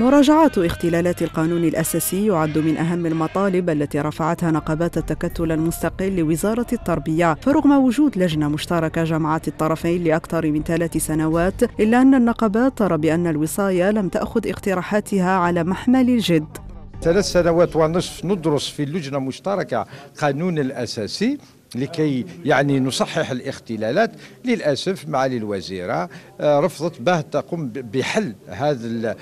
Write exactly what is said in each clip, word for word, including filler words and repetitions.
مراجعة اختلالات القانون الأساسي يعد من أهم المطالب التي رفعتها نقابات التكتل المستقل لوزارة التربية، فرغم وجود لجنة مشتركة جمعت الطرفين لأكثر من ثلاث سنوات، إلا أن النقابات ترى بأن الوصاية لم تأخذ اقتراحاتها على محمل الجد. ثلاث سنوات ونصف ندرس في اللجنة المشتركة قانون الأساسي لكي يعني نصحح الاختلالات. للأسف معالي الوزيرة رفضت باه تقوم بحل هذا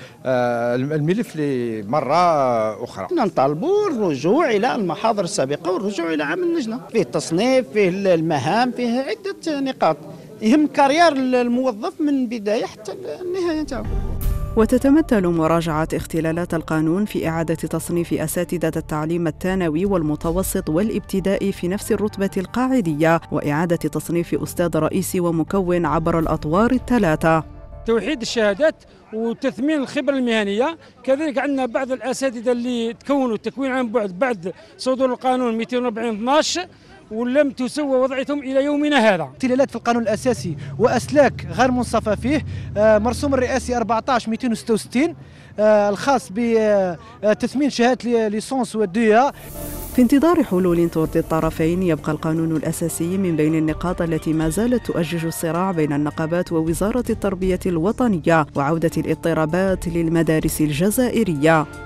الملف لمرة أخرى. نطالبوا الرجوع إلى المحاضر السابقة والرجوع إلى عمل اللجنة، فيه التصنيف، فيه المهام، فيه عدة نقاط يهم كارير الموظف من بداية حتى النهاية نتاعو. وتتمثل مراجعة اختلالات القانون في إعادة تصنيف أساتذة التعليم الثانوي والمتوسط والابتدائي في نفس الرتبة القاعدية، وإعادة تصنيف أستاذ رئيسي ومكون عبر الأطوار الثلاثة، توحيد الشهادات وتثمين الخبرة المهنية. كذلك عندنا بعض الأساتذة اللي تكونوا التكوين عن بعد بعد صدور القانون مئتين وأربعين اثناعش ولم تسوى وضعتهم إلى يومنا هذا. اختلالات في القانون الأساسي وأسلاك غير منصفة فيه، مرسوم الرئاسي أربعة عشر مئتين وستة وستين الخاص بتثمين شهادة ليسونس ودية. في انتظار حلول ترضي الطرفين، يبقى القانون الأساسي من بين النقاط التي ما زالت تؤجج الصراع بين النقابات ووزارة التربية الوطنية، وعودة الاضطرابات للمدارس الجزائرية.